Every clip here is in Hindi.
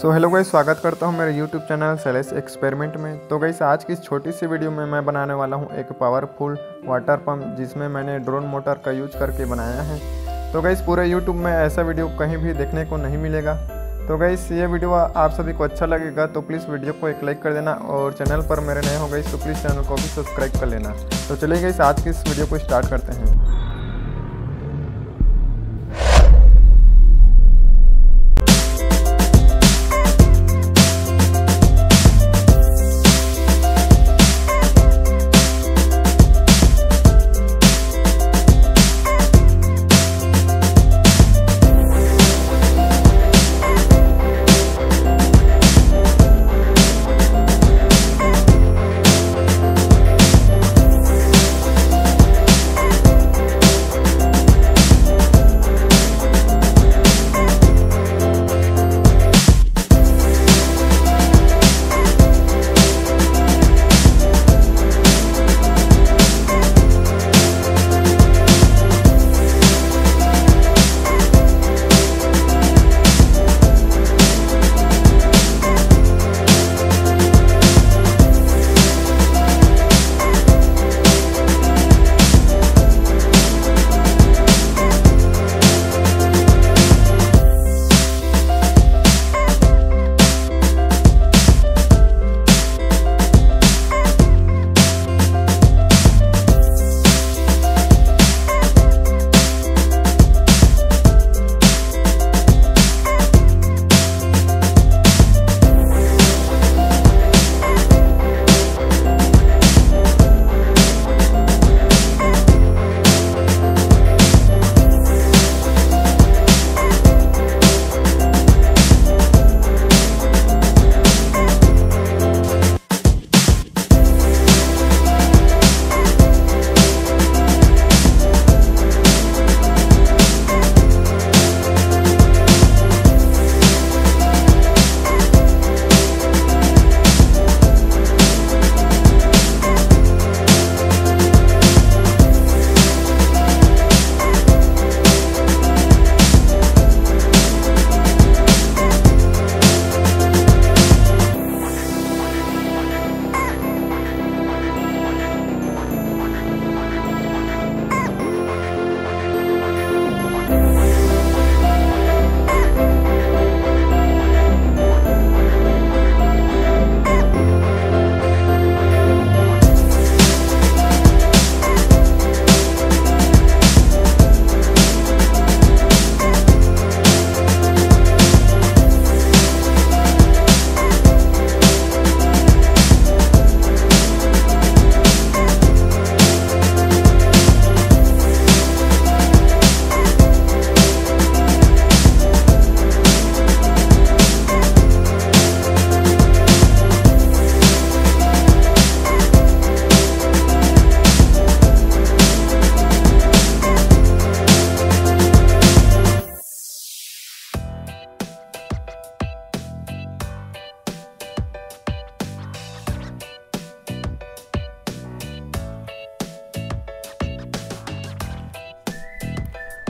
सो हेलो गाइस, स्वागत करता हूं मेरे यूट्यूब चैनल शैलेश एक्सपेरिमेंट में। तो गाइस, आज की इस छोटी सी वीडियो में मैं बनाने वाला हूं एक पावरफुल वाटर पंप, जिसमें मैंने ड्रोन मोटर का यूज करके बनाया है। तो गाइस, पूरे यूट्यूब में ऐसा वीडियो कहीं भी देखने को नहीं मिलेगा। तो गाइस, ये वीडियो आप सभी को अच्छा लगेगा तो प्लीज़ वीडियो को एक लाइक कर देना, और चैनल पर मेरे नए हो गए तो प्लीज़ चैनल को भी सब्सक्राइब कर लेना। तो चलिए गाइस, आज की इस वीडियो को स्टार्ट करते हैं।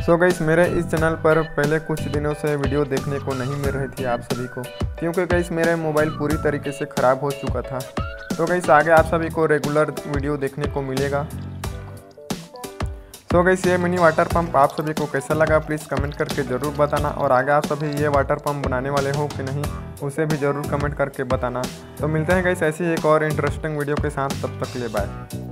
सो गाइस, मेरे इस चैनल पर पहले कुछ दिनों से वीडियो देखने को नहीं मिल रही थी आप सभी को, क्योंकि गाइस मेरा मोबाइल पूरी तरीके से ख़राब हो चुका था। तो गाइस, आगे आप सभी को रेगुलर वीडियो देखने को मिलेगा। सो गाइस, ये मिनी वाटर पंप आप सभी को कैसा लगा प्लीज़ कमेंट करके ज़रूर बताना, और आगे आप सभी ये वाटर पंप बनाने वाले हो कि नहीं उसे भी ज़रूर कमेंट करके बताना। तो मिलते हैं गाइस ऐसी एक और इंटरेस्टिंग वीडियो के साथ, तब तक के लिए बाय।